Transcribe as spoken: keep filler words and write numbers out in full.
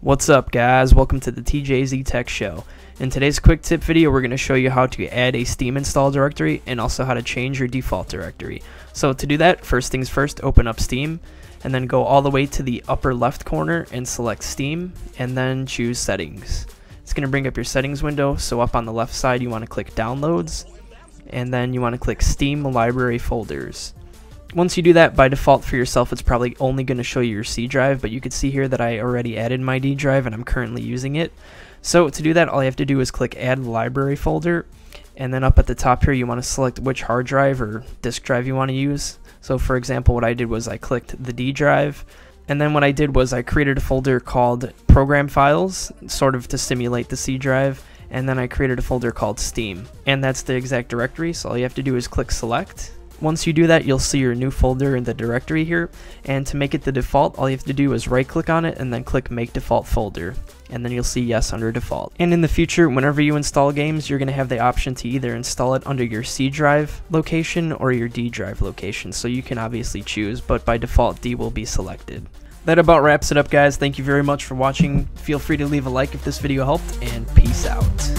What's up guys, welcome to the T J Z Tech Show. In today's quick tip video we're going to show you how to add a Steam install directory and also how to change your default directory. So to do that, first things first, open up Steam and then go all the way to the upper left corner and select Steam and then choose settings. It's going to bring up your settings window, so up on the left side you want to click downloads and then you want to click Steam library folders. Once you do that, by default for yourself it's probably only going to show you your C drive, but you can see here that I already added my D drive and I'm currently using it. So to do that, all you have to do is click add library folder, and then up at the top here you want to select which hard drive or disk drive you want to use. So for example, what I did was I clicked the D drive, and then what I did was I created a folder called program files, sort of to simulate the C drive, and then I created a folder called Steam, and that's the exact directory. So all you have to do is click select. Once you do that, you'll see your new folder in the directory here, and to make it the default, all you have to do is right click on it and then click make default folder, and then you'll see yes under default. And in the future, whenever you install games, you're going to have the option to either install it under your C drive location or your D drive location, so you can obviously choose, but by default D will be selected. That about wraps it up guys, thank you very much for watching, feel free to leave a like if this video helped, and peace out.